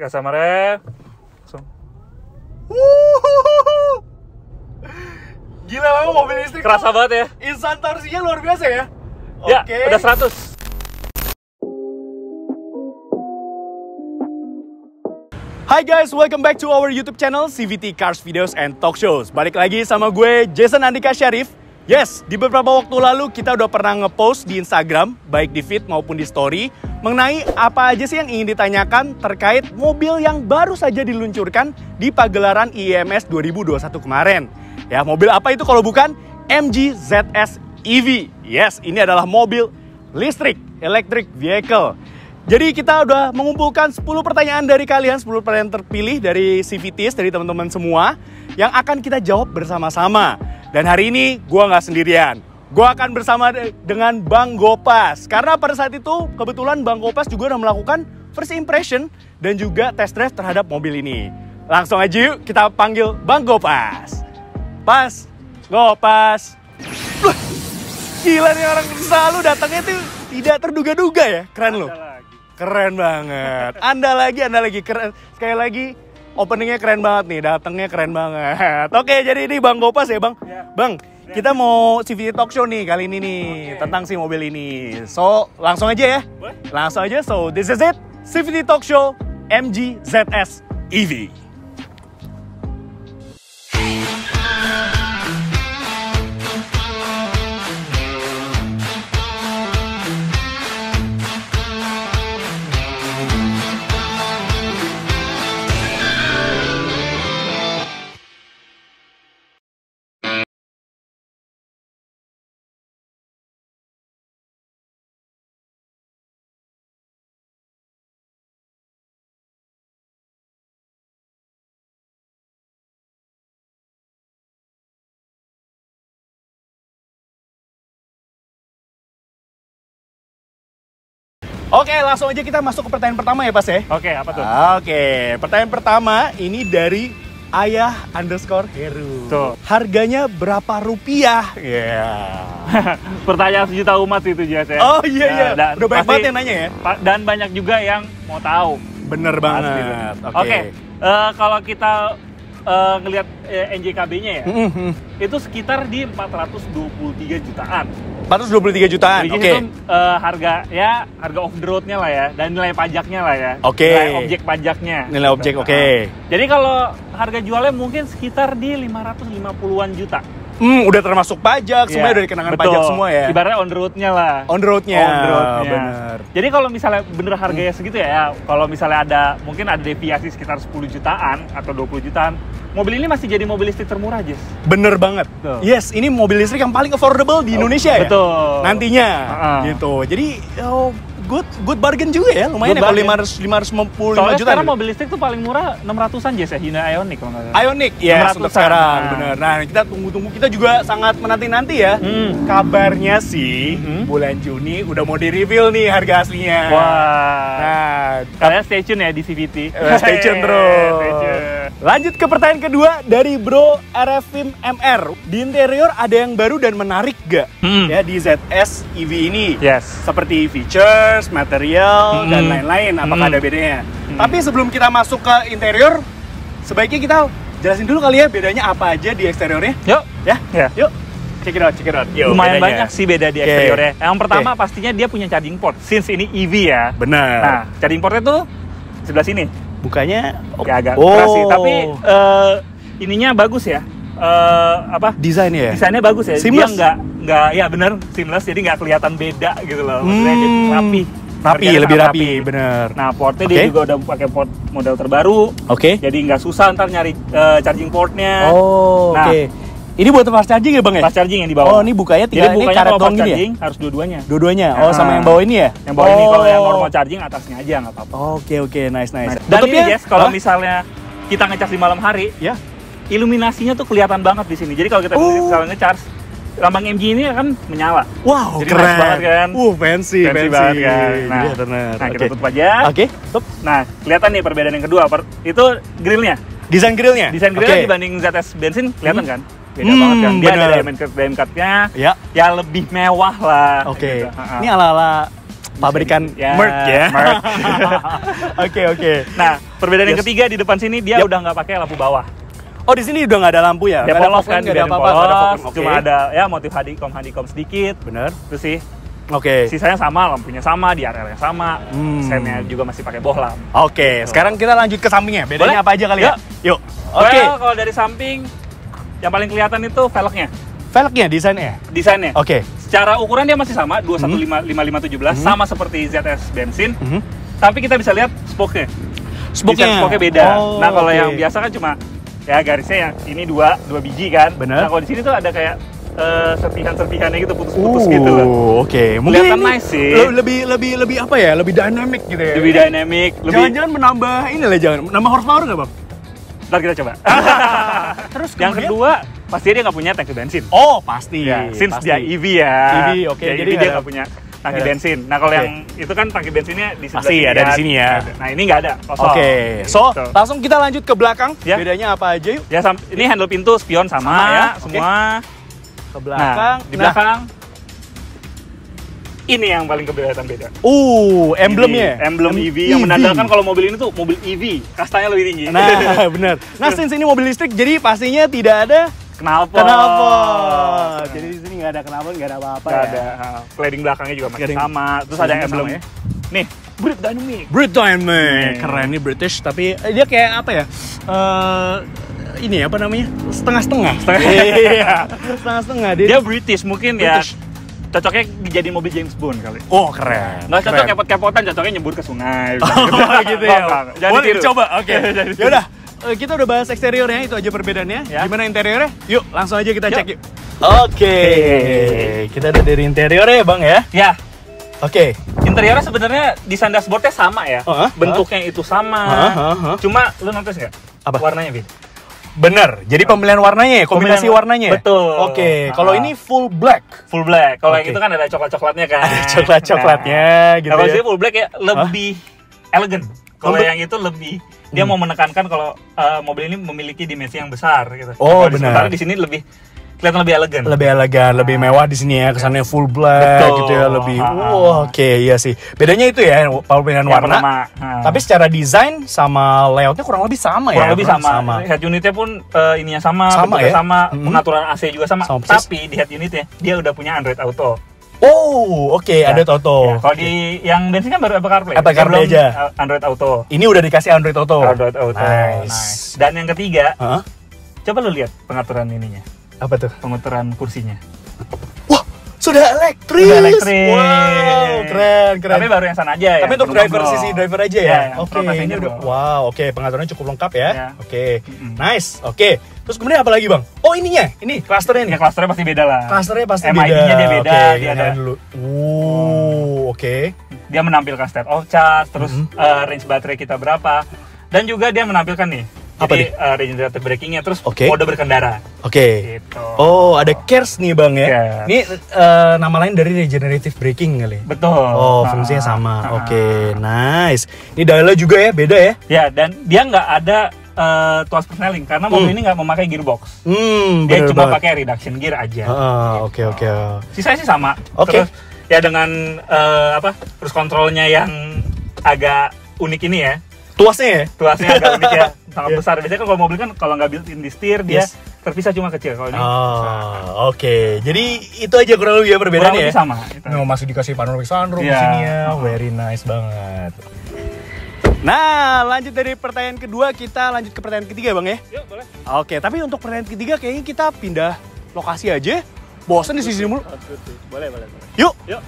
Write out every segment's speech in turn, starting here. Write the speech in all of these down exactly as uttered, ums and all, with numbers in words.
Gas sama rem. Langsung. Wuhuhuhu. Gila banget mobil listrik. Kerasa tuh, banget ya. Instan torsinya luar biasa ya. Ya, okay. Udah seratus. Hi guys, welcome back to our YouTube channel C V T Cars Videos and Talk Shows. Balik lagi sama gue Jason Andika Syarif. Yes, di beberapa waktu lalu kita udah pernah ngepost di Instagram, baik di feed maupun di story, mengenai apa aja sih yang ingin ditanyakan terkait mobil yang baru saja diluncurkan di pagelaran I I M S dua ribu dua puluh satu kemarin. Ya, mobil apa itu kalau bukan M G Z S E V. Yes, ini adalah mobil listrik, electric vehicle. Jadi kita udah mengumpulkan sepuluh pertanyaan dari kalian, sepuluh pertanyaan terpilih dari C V Ts, dari teman-teman semua, yang akan kita jawab bersama-sama. Dan hari ini gue gak sendirian. Gue akan bersama dengan Bang Gopas. Karena pada saat itu kebetulan Bang Gopas juga udah melakukan first impression dan juga test drive terhadap mobil ini. Langsung aja yuk kita panggil Bang Gopas. Pas, Gopas. Gila nih orang selalu datangnya tuh tidak terduga-duga ya, keren loh. Keren banget. Anda lagi, Anda lagi keren. Sekali lagi, openingnya keren banget nih. Datangnya keren banget. Oke, jadi ini Bang Gopas ya, Bang. Ya. Bang, ya. Kita mau C V T Talk Show nih kali ini nih. Okay. Tentang si mobil ini. So, langsung aja ya. What? Langsung aja. So, this is it. C V T Talk Show M G Z S E V. Oke, langsung aja kita masuk ke pertanyaan pertama ya, Pas ya. Oke, apa tuh? Oke, pertanyaan pertama ini dari Ayah underscore Heru. Tuh. Harganya berapa rupiah? Iya. Yeah. Pertanyaan sejuta umat itu biasanya. Oh iya iya. Nah, udah banyak banget yang nanya ya. Dan banyak juga yang mau tahu. Bener banget. Pasti. Oke. Okay. Uh, kalau kita uh, ngelihat uh, N J K B-nya ya, mm-hmm. itu sekitar di empat ratus dua puluh tiga jutaan. empat ratus dua puluh tiga jutaan, oke. Okay. Uh, harga ya, harga off the road-nya lah ya, dan nilai pajaknya lah ya. Oke. Okay. Nilai objek pajaknya. Nilai gitu. Objek, oke. Okay. Jadi kalau harga jualnya mungkin sekitar di lima ratus lima puluhan juta. Hmm, udah termasuk pajak, yeah. Semuanya udah dikenakan betul. Pajak semua ya. Ibaratnya on the road-nya lah. On the road-nya, on the road-nya. Bener. Jadi kalau misalnya bener harganya segitu ya, kalau misalnya ada, mungkin ada deviasi sekitar sepuluh jutaan atau dua puluh jutaan, mobil ini masih jadi mobil listrik termurah, Jess. Bener banget. Tuh. Yes, ini mobil listrik yang paling affordable di Indonesia. Betul. Ya? Betul. Nantinya, uh-uh. gitu. Jadi, oh, good good bargain juga ya, lumayan good ya bargain. Kalau lima ratus lima puluh lima juta. Soalnya sekarang mobil listrik tuh paling murah enam ratusan, Jess ya, Hyundai Ioniq kalau nggak salah. Ioniq, yes, untuk sekarang, nah. Bener. Nah, kita tunggu-tunggu, kita juga sangat menanti-nanti ya. Hmm. Kabarnya sih, hmm? bulan Juni udah mau di-reveal nih harga aslinya. Wah. Nah, kalian stay tune ya di C V T. Uh, stay tune terus. Stay tune. Lanjut ke pertanyaan kedua dari Bro R F M M R. Di interior ada yang baru dan menarik gak? Hmm. Ya di Z S E V ini. Yes. Seperti features, material, hmm. dan lain-lain. Apakah hmm. ada bedanya? Hmm. Tapi sebelum kita masuk ke interior, sebaiknya kita jelasin dulu kali ya bedanya apa aja di eksteriornya. Yuk. Ya? Yeah. Yuk. Check it out, check it out. Yo, lumayan bedanya. Banyak sih beda di okay. eksteriornya. Yang pertama okay. pastinya dia punya charging port. Since ini E V ya. Benar. Nah, charging portnya tuh sebelah sini. Bukannya oke agak oh. keras sih, tapi uh, ininya bagus ya. Uh, apa? Desainnya ya? Desainnya bagus ya. Seamless. Dia nggak nggak ya bener seamless, jadi nggak kelihatan beda gitu loh. Maksudnya hmm. rapi. Rapi, harganya lebih rapi, rapi, bener. Nah, portnya okay. dia juga udah pakai port model terbaru. Oke. Okay. Jadi nggak susah ntar nyari uh, charging portnya. Oh, nah, oke. Okay. Ini buat fast charging ya, Bang ya? Fast charging yang di bawah. Oh, ini bukanya tiga, ya, ini karet doang gini charging, ya? Harus dua-duanya. Dua-duanya? Oh, nah, sama yang bawah ini ya? Yang bawah oh. ini, kalau yang normal charging atasnya aja, nggak apa-apa. Oke, okay, oke, okay. nice, nice. nice. Dan tutupnya? Ini guys, kalau huh? misalnya kita ngecharge di malam hari, ya, iluminasinya tuh kelihatan banget di sini. Jadi kalau kita uh. misalnya ngecharge, lambang M G ini kan menyala. Wow, jadi keren. Nice banget kan? Uh, fancy, fancy, fancy banget kan? Nah, ya, nah okay. kita tutup aja. Oke, okay. tutup. Nah, kelihatan nih perbedaan yang kedua, itu grillnya. Desain grillnya? Desain grillnya okay. dibanding Z S bensin, kelihatan hmm. kan? Beda hmm, banget kan, dia bener. Ada diamond cut-nya ya. Ya lebih mewah lah. Oke, okay. gitu. Ini ala-ala pabrikan ya, Merc ya. Oke oke. Nah, perbedaan yes. yang ketiga di depan sini dia yep. udah nggak pakai lampu bawah. Oh, di sini udah nggak ada lampu ya? Dia polos kan, nggak ada apa-apa. Okay. Cuma ada ya motif hadikom hadikom sedikit. Bener. Terus sih. Oke. Okay. Sisanya sama, lampunya sama, D R L-nya sama, hmm. semnya juga masih pakai bohlam. Oke. Okay. So. Sekarang kita lanjut ke sampingnya. Bedanya Boleh? apa aja kali ya? Yuk. Oke. Okay. Well, kalau dari samping, yang paling kelihatan itu velgnya. Velgnya, desainnya. Desainnya. Oke. Okay. Secara ukuran dia masih sama, dua satu lima lima lima satu tujuh, sama seperti Z S bensin. Hmm. Tapi kita bisa lihat spoknya. Spoknya. Spoknya beda. Oh, nah, kalau okay. yang biasa kan cuma ya garisnya yang ini dua dua biji kan. Bener. Nah, kalau di sini tuh ada kayak Uh, serpihan-serpihannya gitu putus-putus uh, gitu loh. Oke, okay. mungkin kelihatan nice sih. Lebih lebih lebih apa ya? Lebih dynamic gitu ya. Lebih dynamic. Jangan-jangan menambah ini lah, jangan menambah horsepower nggak, Bang? Ntar kita coba. Terus kemudian, yang kedua, pasti dia nggak punya tangki bensin. Oh, pasti. Ya, since pasti. dia E V ya. E V, oke. Okay. Jadi dia nggak punya tangki yes. bensin. Nah, kalau okay. yang itu kan tangki bensinnya di sebelah pasti ada di sini ya. Nah, ini nggak ada. Oke. Okay. So, gitu. Langsung kita lanjut ke belakang. Ya. Bedanya apa aja yuk? Ya, ini handle pintu, spion sama, sama ya, okay. semua. Ke belakang, nah, di belakang nah. ini yang paling keberatan beda. Uh, emblemnya, emblem E V, E V yang menandakan kalau mobil ini tuh mobil E V, kastanya lebih tinggi. Nah, benar. Nah, since ini mobil listrik, jadi pastinya tidak ada knalpot. Knalpot. Jadi di sini nggak ada knalpot, nggak ada apa-apa. Nggak ya. ada. Sliding belakangnya juga masih Gading. sama. Terus ada emblem ya. Nih, Brit Dynamic. Brit Dynamic. Hmm. Keren nih British, tapi dia kayak apa ya? Uh, ini apa namanya? Setengah-setengah. Setengah-setengah. Dia British mungkin British. ya. Cocoknya jadi mobil James Bond kali. Oh, keren. Nggak cocok kepot-kepotan, cocoknya nyebur ke sungai. Oh, gitu ya. Nggak, nggak. Boleh dicoba. Oke. Okay. Yaudah, kita udah bahas eksteriornya, itu aja perbedaannya. Ya. Gimana interiornya? Yuk, langsung aja kita yuk. cek yuk. Oke. Okay. Okay. Kita udah dari interiornya ya, Bang ya? Ya. Oke. Okay. Interiornya sebenarnya desain dashboardnya sama ya, uh-huh. bentuknya uh-huh. itu sama, uh-huh. cuma lu notice nggak? Apa? Warnanya Vin? Bener, jadi pemilihan warnanya ya, kombinasi pemilihan, warnanya ya? Betul. Oke, okay. uh-huh. kalau ini full black? Full black, kalau okay. yang itu kan ada coklat-coklatnya kan? Ada coklat-coklatnya nah. gitu nah, ya? Kalau full black ya lebih huh? elegan, kalau yang itu lebih, dia hmm. mau menekankan kalau uh, mobil ini memiliki dimensi yang besar gitu. Oh kalo bener. Sementara di sini lebih kelihatan lebih elegan. Lebih elegan, lebih mewah di sini ya. Kesannya full black Betul. gitu ya, lebih. Wow, oke, okay, iya sih. Bedanya itu ya, pemilihan ya, warna. Hmm. Tapi secara desain sama layoutnya kurang lebih sama kurang ya. Kurang lebih sama. sama. Head unitnya pun uh, ininya sama, sama ya? sama, hmm. pengaturan A C juga sama. sama Tapi di head unitnya dia udah punya Android Auto. Oh, oke, okay, ya. Android Auto. Ya, kalau okay. di yang bensin kan baru Apple CarPlay. Apple CarPlay aja. Android Auto. Ini udah dikasih Android Auto. Android Auto. Nice. nice. Dan yang ketiga, huh? coba lu lihat pengaturan ininya. Apa tuh? Pengaturan kursinya. Wah, sudah elektris. Sudah elektris. Wow, keren, keren. Tapi baru yang sana aja ya. Tapi untuk driver sisi driver aja ya. ya oke, okay. ini udah. Wow, oke, okay. pengaturannya cukup lengkap ya. ya. Oke. Okay. Mm-hmm. Nice. Oke. Okay. Terus kemudian apa lagi, Bang? Oh, ininya. Ini clusternya nih. Ya, clusternya pasti beda lah. Clusternya pasti M I D-nya beda. M I D-nya dia beda, okay, dia ada dulu. Uh, oke. Okay. Dia menampilkan state of charge, terus mm-hmm. uh, range baterai kita berapa. Dan juga dia menampilkan nih Jadi uh, regenerative braking-nya, terus okay. mode berkendara. Oke. Okay. Gitu. Oh, ada KERS nih Bang ya. Kers. Ini uh, nama lain dari regenerative braking kali. Betul. Oh, nah, fungsinya sama. Nah. Oke, okay. nice. Ini dialnya juga ya, beda ya? Ya, dan dia nggak ada uh, tuas persneling karena mobil hmm. ini nggak memakai gearbox. Hmm, dia cuma banget. pakai reduction gear aja. Oke, oke. Sisanya sih sama. Oke. Okay. Ya dengan uh, apa? Terus kontrolnya yang agak unik ini ya. Tuasnya ya? Tuasnya agak unik ya. Sangat yeah. besar. Biasanya kalau mobil kan kalau nggak built-in di setir, yes. dia terpisah cuma kecil. Kalau ini oh, oke. Okay. Jadi itu aja kurang lebih ya perbedaannya ya? Kurang lebih sama. No, masih dikasih panoramic sunroof yeah. di sini ya. Very nice banget. Nah, lanjut dari pertanyaan kedua, kita lanjut ke pertanyaan ketiga Bang ya? Yuk, boleh. Oke, okay, tapi untuk pertanyaan ketiga kayaknya kita pindah lokasi aja. Bosan di sini mulu. Boleh, boleh. Yuk! Yuk!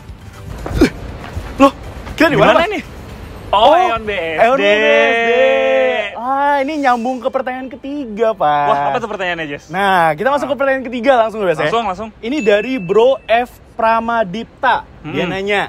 Loh, kita di mana nih? Oh, Aeon B S D. Aeon B S D. Ah, ini nyambung ke pertanyaan ketiga, Pak. Wah, apa tuh pertanyaannya, Jess? Nah, kita masuk ah. ke pertanyaan ketiga langsung biasanya. Langsung, langsung. Ini dari Bro F Pramadipta. Hmm. Dia nanya,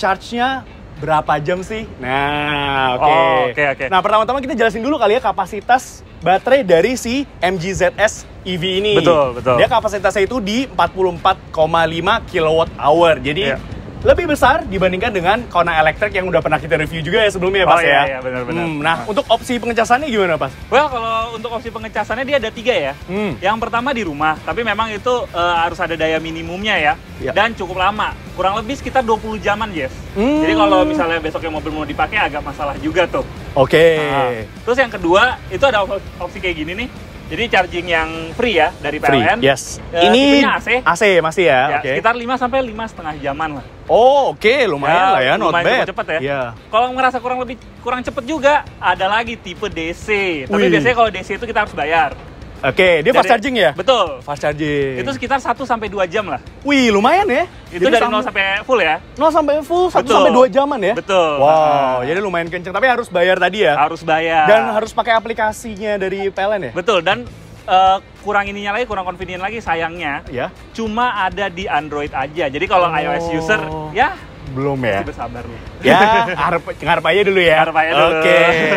charge-nya berapa jam sih? Nah, oke. Okay. Oh, okay, okay. Nah, pertama-tama kita jelasin dulu kali ya kapasitas baterai dari si M G Z S E V ini. Betul, betul. Dia kapasitasnya itu di empat puluh empat koma lima kilowatt hour. Jadi... Yeah. Lebih besar dibandingkan dengan Kona Electric yang udah pernah kita review juga ya sebelumnya ya, Pas oh, iya, ya. Iya, benar-benar. Hmm, nah, nah, untuk opsi pengecasannya gimana, Pas? Well, kalau untuk opsi pengecasannya dia ada tiga ya. Hmm. Yang pertama di rumah, tapi memang itu uh, harus ada daya minimumnya ya, ya. Dan cukup lama. kurang lebih sekitar dua puluh jaman, Jeff. Hmm. Jadi kalau misalnya besoknya mobil mau dipakai agak masalah juga tuh. Oke. Okay. Nah, terus yang kedua, itu ada opsi kayak gini nih. Jadi charging yang free ya, dari P L N. Free, yes. Uh, ini A C. A C masih ya? Ya okay. Sekitar lima sampai lima setengah jaman lah. Oh, oke. Okay. Lumayan ya, lah ya, not lumayan bad. Lumayan cepet ya. Yeah. Kalau ngerasa kurang lebih kurang cepet juga, ada lagi tipe D C. Tapi Wih. biasanya kalau D C itu kita harus bayar. Oke, okay, dia fast charging ya? Betul. Fast charging. Itu sekitar satu sampai dua jam lah. Wih, lumayan ya. Itu jadi dari nol sampai full ya? nol sampai full, satu sampai dua jaman ya? Betul. Wow, nah. Jadi lumayan kenceng. Tapi harus bayar tadi ya? Harus bayar. Dan harus pakai aplikasinya dari P L N ya? Betul, dan uh, kurang ininya lagi, kurang convenient lagi sayangnya. Ya. Cuma ada di Android aja. Jadi kalau oh. iOS user, ya belum ya? Masih bersabar nih. Ya, ngarep aja dulu ya? Ngarep aja dulu. Oke. Okay.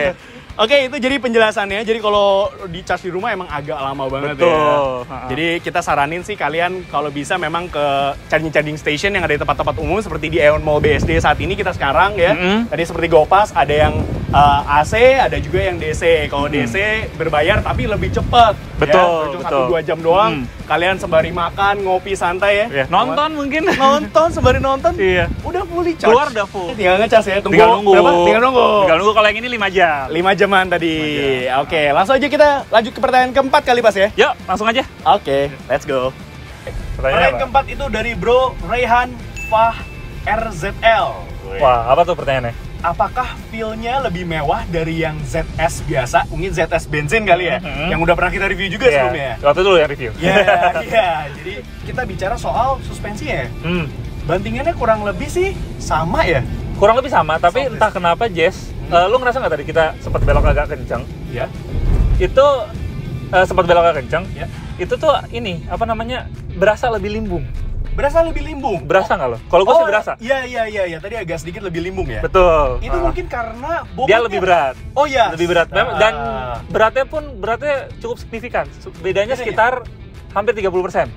Oke, itu jadi penjelasannya. Jadi kalau di charge di rumah emang agak lama banget. Betul. Ya. Jadi kita saranin sih kalian kalau bisa memang ke charging-charging station yang ada di tempat-tempat umum seperti di Aeon Mall B S D saat ini kita sekarang ya. Mm-hmm. Tadi seperti Gopas ada yang uh, A C, ada juga yang D C. Kalau mm-hmm. D C berbayar tapi lebih cepat. Betul. Ya. Cuma satu sampai dua jam doang. Mm-hmm. Kalian sembari makan, ngopi santai ya. Yeah. Nonton mungkin. Nonton sembari nonton. Iya. Udah fully charge. Keluar udah full. Tinggal ngecas ya. Tunggu. Tinggal nunggu. Berapa? Tinggal nunggu. Tinggal nunggu kalau yang ini lima jam. lima jam. Jaman tadi. Oke, okay, langsung aja kita lanjut ke pertanyaan keempat kali Pas ya. Yuk, langsung aja. Oke, okay, let's go. Pertanyaan, pertanyaan keempat itu dari Bro Rehan Fah R Z L. Wah, apa tuh pertanyaannya? Apakah feel-nya lebih mewah dari yang Z S biasa? Mungkin Z S bensin kali ya, mm-hmm. yang udah pernah kita review juga yeah. sebelumnya. Waktu dulu yang review. Iya, yeah, yeah. Jadi kita bicara soal suspensinya. Mm. Bantingannya kurang lebih sih sama ya? Kurang lebih sama, tapi entah kenapa Jess, hmm. uh, lu ngerasa nggak tadi kita sempat belok agak kenceng? Ya. Itu uh, sempat belok agak kenceng. Ya. Itu tuh ini apa namanya berasa lebih limbung. Berasa lebih limbung. Berasa nggak oh. lo? Kalau gue oh, sih berasa. Iya iya iya ya. Tadi agak sedikit lebih limbung ya. Betul. Itu ah. mungkin karena dia lebih berat. Oh iya. Lebih berat ah. dan beratnya pun beratnya cukup signifikan. Bedanya sekitar hampir tiga puluh persen.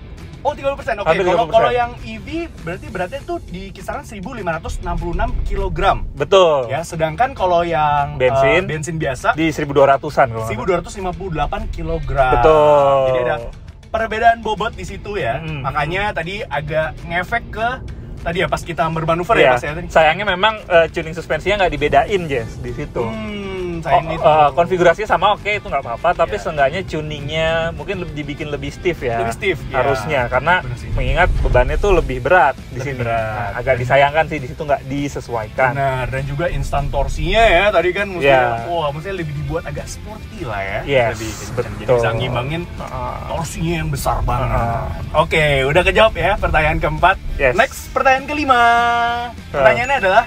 Oh tiga puluh persen, oke. Okay. Kalau yang E V berarti beratnya tuh di kisaran seribu lima ratus enam puluh enam kilogram. Betul. Ya, sedangkan kalau yang bensin, uh, bensin biasa di seribu dua ratusan. seribu dua ratus lima puluh delapan kilogram. Betul. Jadi ada perbedaan bobot di situ ya. Hmm. Makanya tadi agak ngefek ke tadi ya pas kita bermanuver yeah. ya Mas ya tadi. Sayangnya memang uh, tuning suspensinya nggak dibedain, Jess, di situ. Hmm. Oh, uh, konfigurasinya sama oke okay, itu nggak apa-apa tapi yeah. seenggaknya tuningnya mungkin lebih, dibikin lebih stiff ya lebih stiff, harusnya yeah. karena mengingat bebannya tuh lebih berat di lebih sini berat. Nah, agak disayangkan sih di situ nggak disesuaikan. Nah dan juga instan torsinya ya tadi kan mestinya yeah. wah mestinya lebih dibuat agak sporty lah ya yes, lebih jadi bisa ngimbangin torsinya yang besar banget. Uh. Oke okay, udah kejawab ya pertanyaan keempat. Yes. Next pertanyaan kelima. Pertanyaannya uh. adalah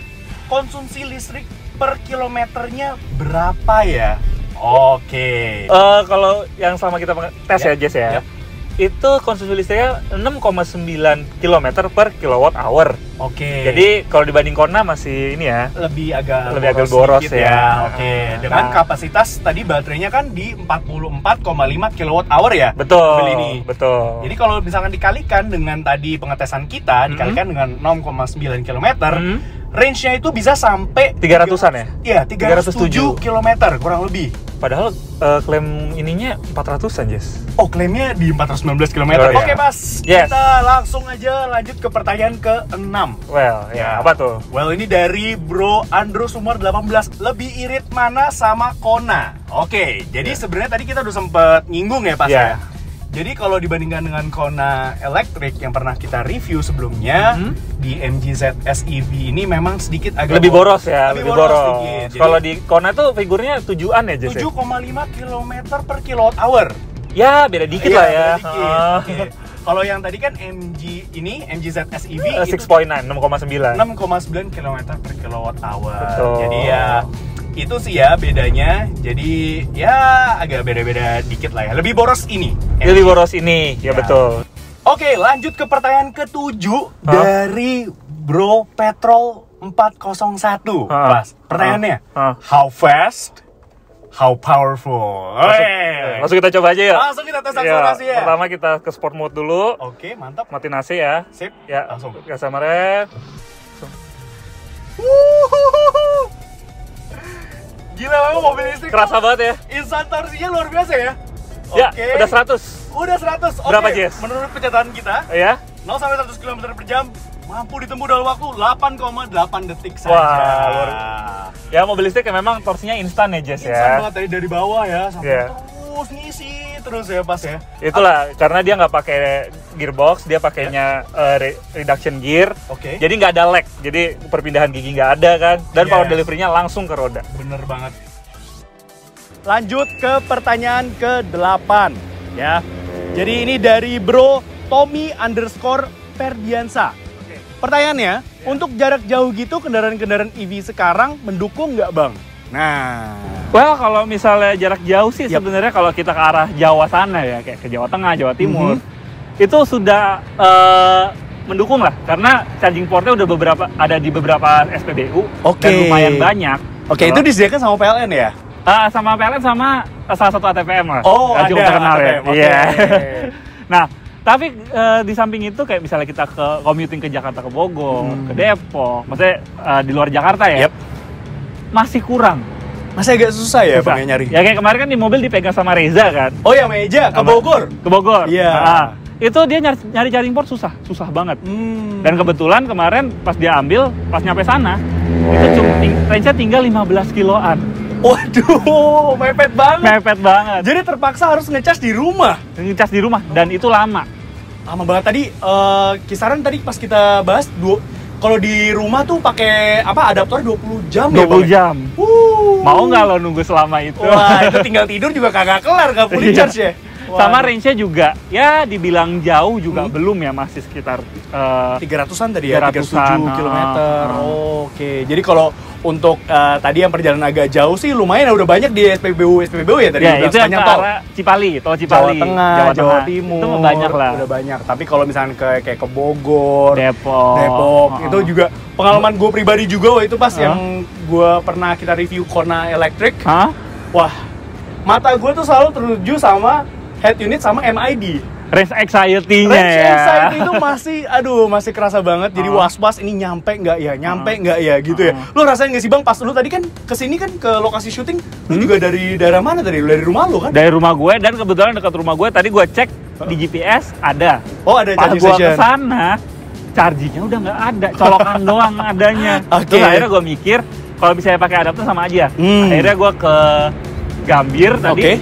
konsumsi listrik per kilometernya berapa ya? Oke. Okay. Uh, kalau yang selama kita tes yeah. ya, Jess ya, yeah. itu konsumsi listriknya enam koma sembilan kilometer per kilowatt hour. Oke. Okay. Jadi kalau dibanding Kona masih ini ya? Lebih agak lebih agak boros ya. ya. Oke. Okay. Dengan nah. kapasitas tadi baterainya kan di empat puluh empat koma lima kilowatt hour ya? Betul. Ini. Betul. Jadi kalau misalkan dikalikan dengan tadi pengetesan kita, mm-hmm. dikalikan dengan enam koma sembilan kilometer. Mm-hmm. Range-nya itu bisa sampai tiga ratusan ya? Iya, tiga ratus tujuh kilometer kurang lebih. Padahal uh, klaim ininya empat ratusan, Jess. Oh, klaimnya di empat ratus sembilan belas kilometer. Oh, Oke, okay, Mas. Yes. Kita langsung aja lanjut ke pertanyaan ke enam. Well, ya, ya apa tuh? Well, ini dari Bro Andro Sumur delapan belas. Lebih irit mana sama Kona? Oke, okay, jadi yeah. sebenarnya tadi kita udah sempet nyinggung ya, Pas yeah. ya. Jadi kalau dibandingkan dengan Kona Electric yang pernah kita review sebelumnya mm-hmm. di M G Z S E V ini memang sedikit agak lebih boros ya, lebih, lebih boros. boros. Kalau di Kona tuh figurnya tujuan ya, Jess. tujuh koma lima kilometer per kilowatt hour. Ya, beda dikit ya, lah ya. Oh. Okay. Kalau yang tadi kan M G ini M G Z S E V enam koma sembilan enam koma sembilan kilometer per kilowatt hour. Betul. Jadi ya itu sih ya bedanya, jadi ya agak beda-beda dikit lah ya, lebih boros ini lebih boros ini, ya, ya. Betul. Oke, lanjut ke pertanyaan ketujuh huh? dari Bro Petrol empat nol satu. huh? Pas, pertanyaannya huh? Huh? how fast, how powerful. Langsung, langsung kita coba aja ya? Langsung kita tes akselerasi ya, ya? Pertama kita ke sport mode dulu. Oke, mantap. Matiin A C ya. Sip, ya, langsung gas sama rem. Gila banget mobil listrik. Kerasa tuh, banget ya. Instan torsinya luar biasa ya. Ya, okay. Udah seratus. Udah seratus. Okay. Berapa, Jess? Menurut pencatatan kita, oh, ya? nol sampai seratus kilometer per jam mampu ditempuh dalam waktu delapan koma delapan detik saja. Wah. Ya mobil listrik memang torsinya instan ya Jess ya. Instan banget tadi dari bawah ya sampai yeah. terus ngisi terus ya pas ya. Itulah Ap karena dia nggak pakai gearbox, dia pakainya yeah. uh, re reduction gear. Oke. Okay. Jadi nggak ada lag, jadi perpindahan gigi nggak ada kan. Dan yes. power delivery-nya langsung ke roda. Bener banget. Lanjut ke pertanyaan ke delapan ya. Jadi ini dari bro Tommy underscore Ferdiansa. Pertanyaannya, ya. Untuk jarak jauh gitu kendaraan-kendaraan E V sekarang mendukung nggak bang? Nah, well kalau misalnya jarak jauh sih yep. sebenarnya kalau kita ke arah Jawa sana ya, kayak ke Jawa Tengah, Jawa Timur, mm-hmm. itu sudah uh, mendukung lah, karena charging portnya udah beberapa ada di beberapa S P B U okay. dan lumayan banyak. Oke, okay, itu disediakan sama P L N ya? Uh, sama P L N sama uh, salah satu A T P M lah. Oh, nah, ada cukup terkenal ya. Iya. Okay. Yeah. Nah, tapi e, di samping itu kayak misalnya kita ke commuting ke Jakarta, ke Bogor, hmm. ke Depok, maksudnya e, di luar Jakarta ya, yep. masih kurang. Masih agak susah ya pengen nyari. Ya kayak kemarin kan di mobil dipegang sama Reza kan. Oh ya, Meja ke Bogor. Ke Bogor. Iya. Yeah. Nah, itu dia nyari, nyari charging port susah, susah banget. Hmm. Dan kebetulan kemarin pas dia ambil, pas nyampe sana, itu cuma range-nya tinggal lima belas kiloan. Waduh, mepet banget. Mepet banget. Jadi terpaksa harus ngecas di rumah. Ngecas di rumah dan itu lama. Lama banget tadi uh, kisaran tadi pas kita bahas kalau di rumah tuh pakai apa adaptor dua puluh jam ya, Bang? dua puluh jam. Uh. Mau nggak lo nunggu selama itu? Wah, itu tinggal tidur juga kagak kelar, nggak full charge ya. Wah. Sama range-nya juga. Ya dibilang jauh juga hmm. belum ya, masih sekitar uh, tiga ratusan tadi ya, tiga ratus tujuh kilometer. Oh, oke. Okay. Jadi kalau untuk uh, tadi yang perjalanan agak jauh sih lumayan udah banyak di S P B U S P B U ya tadi ya, itu banyak tol Cipali, tol Cipali, Jawa Tengah, Jawa, Jawa Timur, itu banyak lah. Udah banyak. Tapi kalau misalnya ke kayak ke Bogor, Depok, Depok oh. itu juga pengalaman gue pribadi juga waktu itu pas oh. yang gue pernah kita review Kona Electric. Huh? Wah, mata gue tuh selalu tertuju sama head unit sama M I D. Range anxiety-nya ya. Range anxiety itu masih, aduh, masih kerasa banget. Jadi was-was ini nyampe nggak ya, nyampe nggak ya, gitu ya. Lo rasain nggak sih bang? Pas lo tadi kan kesini kan ke lokasi syuting, lo hmm? juga dari daerah mana tadi? Dari rumah lo kan? Dari rumah gue dan kebetulan dekat rumah gue tadi gue cek di G P S ada. Oh ada charging station. Pas gue kesana, chargingnya udah nggak ada, colokan doang adanya. Okay. Terus akhirnya gue mikir kalau bisa pakai adapter sama aja. Hmm. Akhirnya gue ke Gambir tadi. Okay.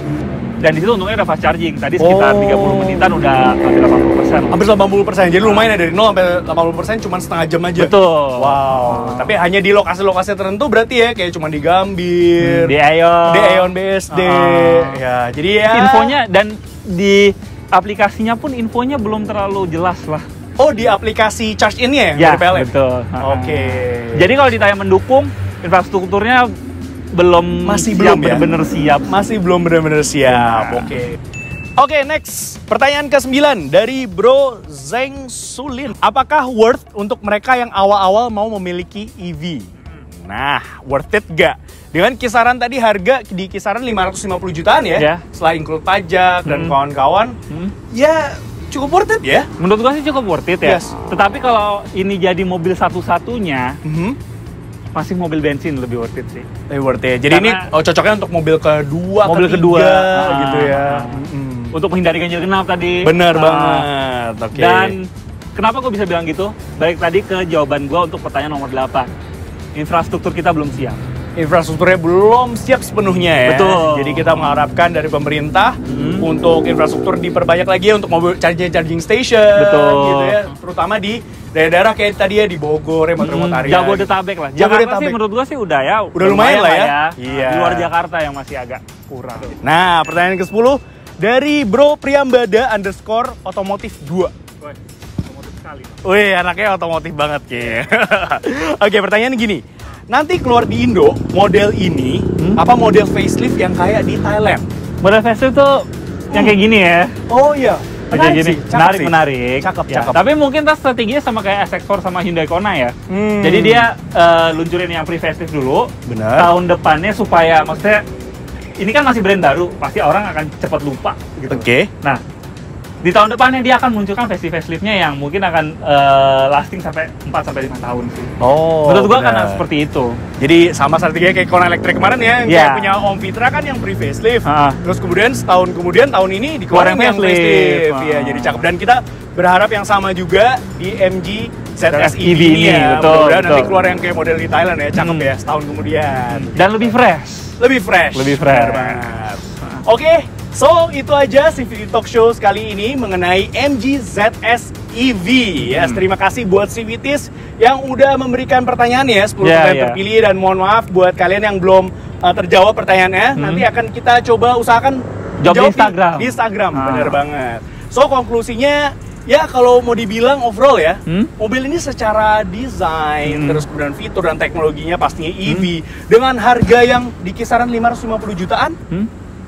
Dan di situ untungnya ada fast charging. Tadi sekitar oh. tiga puluh menitan udah hampir delapan puluh persen. Hampir delapan puluh persen. Jadi lumayan ya dari nol sampai delapan puluh persen cuma setengah jam aja. Betul. Wow. wow. Tapi hanya di lokasi-lokasi tertentu berarti ya kayak cuma di Gambir, hmm, di Aeon, di Aeon B S D. Uh. Ya, jadi ya infonya dan di aplikasinya pun infonya belum terlalu jelas lah. Oh, di aplikasi charge in-nya ya? Ya, P L N? Betul. Oke. Okay. Jadi kalau ditanya mendukung infrastrukturnya belum masih belum ya bener-bener siap masih belum bener-bener siap oke ya. oke okay. okay, next pertanyaan ke sembilan dari bro Zeng Sulin, apakah worth untuk mereka yang awal-awal mau memiliki E V? Nah, worth it gak? Dengan kisaran tadi harga di kisaran lima ratus lima puluh jutaan ya, ya. Setelah include pajak hmm. dan kawan-kawan hmm. ya cukup worth it ya, menurut gua sih cukup worth it ya yes. Tetapi kalau ini jadi mobil satu-satunya hmm. masih mobil bensin lebih worth it sih. Lebih worth it. Jadi karena ini oh, cocoknya untuk mobil kedua, mobil ketiga, kedua ah, gitu ya. Mm-hmm. Untuk menghindari ganjil genap tadi. Bener ah. banget. Oke. Okay. Dan kenapa gue bisa bilang gitu? Balik tadi ke jawaban gue untuk pertanyaan nomor delapan. Infrastruktur kita belum siap. Infrastrukturnya belum siap sepenuhnya ya. Betul. Jadi kita mengharapkan dari pemerintah hmm. untuk infrastruktur diperbanyak lagi ya, untuk mobil charging charging station. Betul. Gitu ya, terutama di daerah-daerah kayak tadi ya di Bogor, remote-remote area. Jabodetabek lah. Jakarta sih menurut gua sih udah ya. Udah lumayan, lumayan lah ya. ya. Iya. Di luar Jakarta yang masih agak kurang. Nah, pertanyaan ke sepuluh dari Bro Priyambada underscore otomotif dua. Woy, otomotif sekali. Wih, anaknya otomotif banget kayaknya. Oke, pertanyaan gini. Nanti keluar di Indo, model ini, hmm? apa model facelift yang kayak di Thailand? Model facelift tuh hmm. yang kayak gini ya? Oh iya, menarik, menarik, menarik. Cakep, ya. cakep. Tapi mungkin tas strateginya sama kayak S X empat sama Hyundai Kona ya. Hmm. Jadi dia uh, luncurin yang pre-facelift dulu, bener. Tahun depannya supaya, maksudnya, ini kan masih brand baru, pasti orang akan cepat lupa gitu. Oke. Okay. Nah, di tahun depannya dia akan munculkan facelift-faceliftnya yang mungkin akan uh, lasting sampai empat sampai lima tahun sih. Oh. Menurut gua karena seperti itu. Jadi sama strateginya kayak Kona Electric kemarin ya, yang yeah. punya Om Fitra kan yang pre-facelift. Ah. Terus kemudian setahun kemudian tahun ini dikeluarkan yang facelift. Iya, ah. jadi cakep dan kita berharap yang sama juga di M G Z S E V ini, ya. Betul, betul. Nanti keluar yang kayak model di Thailand ya, cakep hmm. ya, setahun kemudian. Dan lebih fresh. Lebih fresh. Lebih fresh. Oke, okay, so itu aja C V T Talk Show kali ini mengenai M G Z S E V. Ya, hmm. terima kasih buat C V Ts yang udah memberikan pertanyaan ya, sepuluh yeah, yeah. terpilih, dan mohon maaf buat kalian yang belum uh, terjawab pertanyaannya. Hmm. Nanti akan kita coba usahakan jawab di Instagram. Di Instagram, ah. bener banget. So konklusinya, ya kalau mau dibilang overall ya, hmm? mobil ini secara desain, hmm. terus kemudian fitur dan teknologinya pastinya E V, hmm? dengan harga yang di kisaran lima ratus lima puluh jutaan, hmm?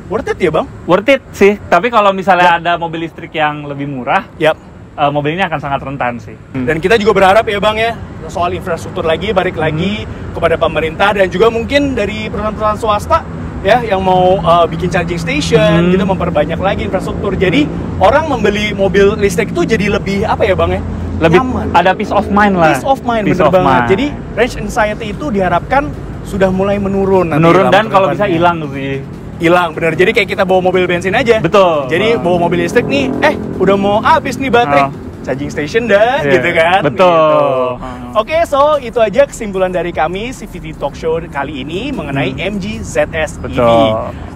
worth it ya bang? Worth it sih, tapi kalau misalnya yep. ada mobil listrik yang lebih murah, yep. uh, mobil ini akan sangat rentan sih. Hmm. Dan kita juga berharap ya bang ya, soal infrastruktur lagi, balik lagi hmm. kepada pemerintah dan juga mungkin dari perusahaan-perusahaan swasta, ya, yang mau uh, bikin charging station, hmm. gitu, memperbanyak lagi infrastruktur. Jadi orang membeli mobil listrik itu jadi lebih apa ya bang ya? Lebih nyaman. Ada peace of mind lah. Peace of mind, bener banget. Jadi range anxiety itu diharapkan sudah mulai menurun. Menurun nanti, dan kalau bisa hilang sih. Hilang, bener. Jadi kayak kita bawa mobil bensin aja. Betul. Jadi hmm. bawa mobil listrik nih, eh udah mau habis nih baterai. Oh. Charging station dah, yeah, gitu kan? Betul. Gitu. Hmm. Oke, okay, so itu aja kesimpulan dari kami C V T Talk Show kali ini mengenai hmm. M G Z S E V.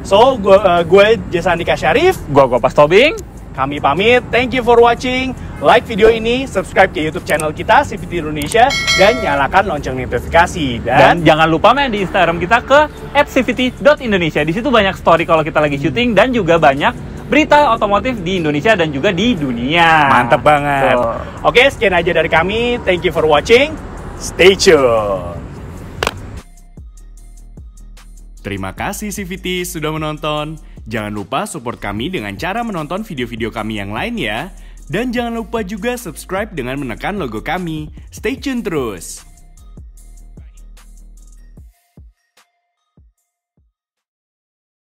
So, gue, uh, gue Jason Andika Syarif. Gue Gopas Tobing. Kami pamit. Thank you for watching. Like video ini, subscribe ke YouTube channel kita C V T Indonesia, dan nyalakan lonceng notifikasi. Dan, dan jangan lupa main di Instagram kita ke at c v t dot indonesia. Di situ banyak story kalau kita lagi syuting dan juga banyak berita otomotif di Indonesia dan juga di dunia. Mantap banget. So. Oke, sekian aja dari kami. Thank you for watching. Stay tuned. Terima kasih C V T sudah menonton. Jangan lupa support kami dengan cara menonton video-video kami yang lain ya. Dan jangan lupa juga subscribe dengan menekan logo kami. Stay tune terus.